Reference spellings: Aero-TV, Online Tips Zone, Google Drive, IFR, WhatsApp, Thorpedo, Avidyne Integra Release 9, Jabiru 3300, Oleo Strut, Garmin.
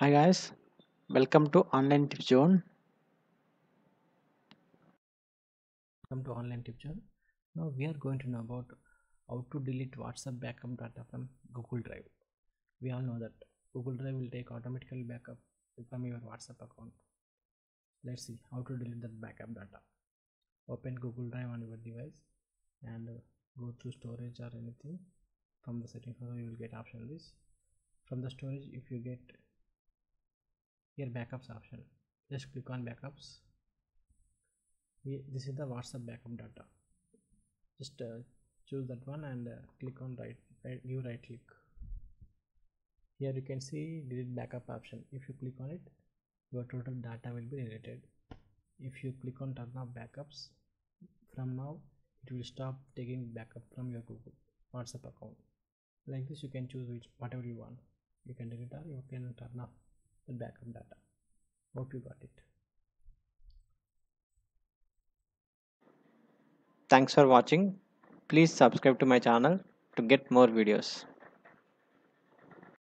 Hi guys, welcome to Online Tips Zone. Now we are going to know about how to delete WhatsApp backup data from Google Drive. We all know that Google Drive will take automatically backup from your WhatsApp account. Let's see how to delete that backup data. Open Google Drive on your device and go to storage or anything. From the settings you will get option this. From the storage, if you get here backups option, just click on backups. This is the WhatsApp backup data. Just choose that one and click on right click. Here you can see delete backup option. If you click on it, your total data will be deleted. If you click on turn off backups, from now it will stop taking backup from your Google WhatsApp account. Like this, you can choose whatever you want. You can delete or you can turn off the backup data. Hope you got it. Thanks for watching. Please subscribe to my channel to get more videos.